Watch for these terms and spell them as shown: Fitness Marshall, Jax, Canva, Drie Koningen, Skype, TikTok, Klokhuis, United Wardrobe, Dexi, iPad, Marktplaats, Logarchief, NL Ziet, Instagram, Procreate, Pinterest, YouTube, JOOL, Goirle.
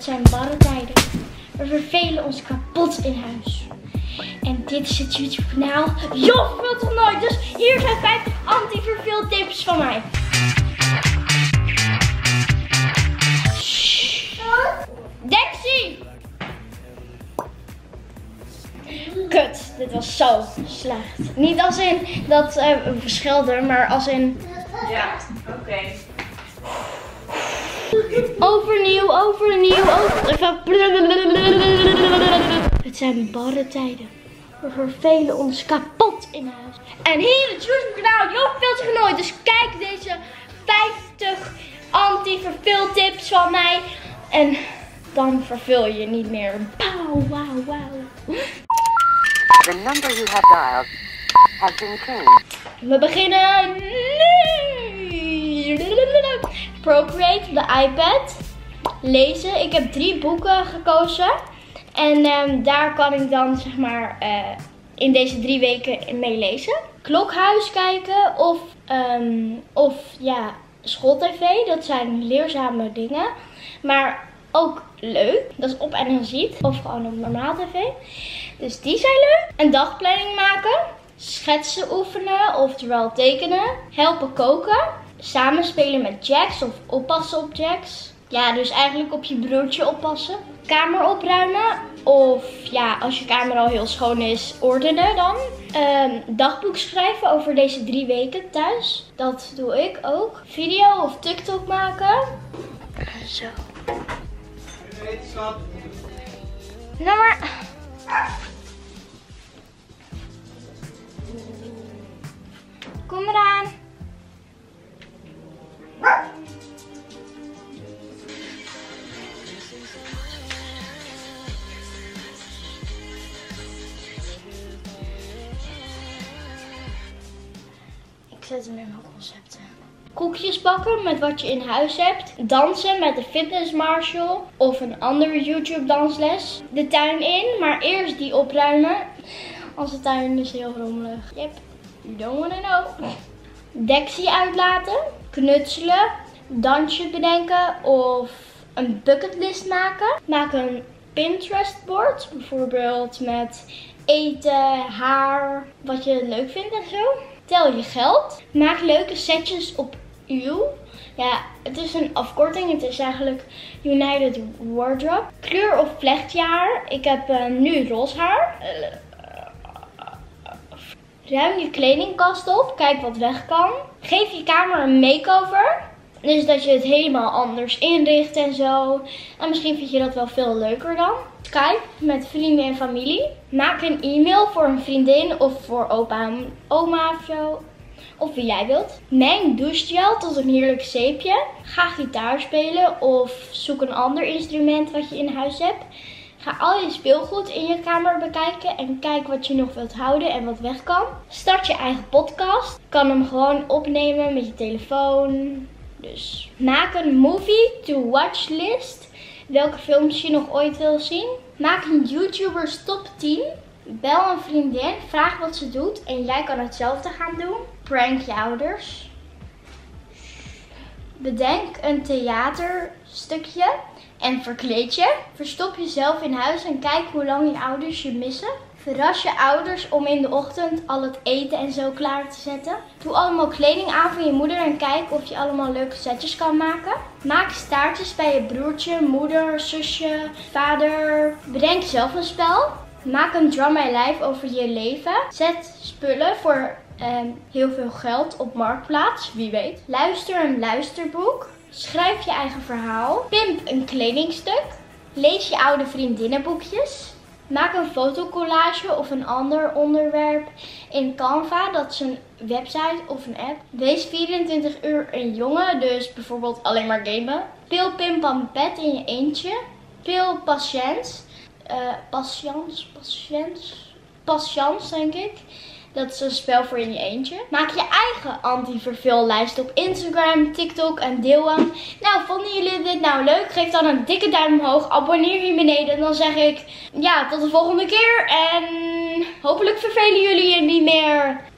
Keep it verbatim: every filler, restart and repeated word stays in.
Het zijn barre tijden. We vervelen ons kapot in huis. En dit is het YouTube kanaal Jo verveelt nog nooit. Dus hier zijn vijftig anti-verveel tips van mij. Dexi! Kut, dit was zo slecht. Niet als in dat uh, we schelden, maar als in... Ja, oké. Okay. Overnieuw, overnieuw, overnieuw. Het zijn barre tijden. We vervelen ons kapot in huis. En hier het YouTube-kanaal Jo verveelt zich nooit. Dus kijk deze vijftig anti-verveeltips van mij. En dan verveel je niet meer. Pauw, wauw, wauw. The number you have dialed has been changed. We beginnen nu. Procreate, de iPad, lezen. Ik heb drie boeken gekozen en um, daar kan ik dan zeg maar uh, in deze drie weken mee lezen. Klokhuis kijken of, um, of ja, schooltv, dat zijn leerzame dingen, maar ook leuk. Dat is op N L Ziet of gewoon op normaal tv, dus die zijn leuk. Een dagplanning maken, schetsen oefenen oftewel tekenen, helpen koken. Samen spelen met Jax of oppassen op Jax. Ja, dus eigenlijk op je broertje oppassen. Kamer opruimen. Of ja, als je kamer al heel schoon is, ordenen dan. Um, dagboek schrijven over deze drie weken thuis. Dat doe ik ook. Video of TikTok maken. Zo. Nou maar... Kom eraan. Ik zet hem in mijn concepten. Koekjes bakken met wat je in huis hebt. Dansen met de Fitness Marshall of een andere YouTube dansles. De tuin in, maar eerst die opruimen. Onze tuin is heel rommelig. Yep, you don't wanna know. Dexi uitlaten, knutselen, dansje bedenken of een bucketlist maken. Maak een Pinterest board, bijvoorbeeld met eten, haar, wat je leuk vindt en zo. Tel je geld. Maak leuke setjes op JOOL. Ja, het is een afkorting. Het is eigenlijk United Wardrobe. Kleur of vlechtje haar. Ik heb uh, nu roze haar. Ruim je kledingkast op. Kijk wat weg kan. Geef je kamer een makeover. Dus dat je het helemaal anders inricht en zo. En misschien vind je dat wel veel leuker dan. Skype met vrienden en familie. Maak een e-mail voor een vriendin of voor opa en oma of zo. Of wie jij wilt. Meng douchegel tot een heerlijk zeepje. Ga gitaar spelen of zoek een ander instrument wat je in huis hebt. Ga al je speelgoed in je kamer bekijken en kijk wat je nog wilt houden en wat weg kan. Start je eigen podcast. Kan hem gewoon opnemen met je telefoon. Dus maak een movie to watch list. Welke films je nog ooit wil zien. Maak een YouTubers top tien. Bel een vriendin. Vraag wat ze doet. En jij kan hetzelfde gaan doen. Prank je ouders. Bedenk een theaterstukje. En verkleed je. Verstop jezelf in huis en kijk hoe lang je ouders je missen. Verras je ouders om in de ochtend al het eten en zo klaar te zetten. Doe allemaal kleding aan van je moeder en kijk of je allemaal leuke setjes kan maken. Maak staartjes bij je broertje, moeder, zusje, vader. Bedenk zelf een spel. Maak een Draw My Life over je leven. Zet spullen voor eh, heel veel geld op Marktplaats, wie weet. Luister een luisterboek. Schrijf je eigen verhaal. Pimp een kledingstuk. Lees je oude vriendinnenboekjes. Maak een fotocollage of een ander onderwerp in Canva, dat is een website of een app. Wees vierentwintig uur een jongen, dus bijvoorbeeld alleen maar gamen. Speel pim-pam-pet in je eentje. Speel patience. Uh, patience, patience, patience denk ik. Dat is een spel voor in je eentje. Maak je eigen anti-verveellijst op Instagram, TikTok en deel hem. Nou, vonden jullie dit nou leuk? Geef dan een dikke duim omhoog. Abonneer hier beneden. En dan zeg ik, ja, tot de volgende keer. En hopelijk vervelen jullie je niet meer.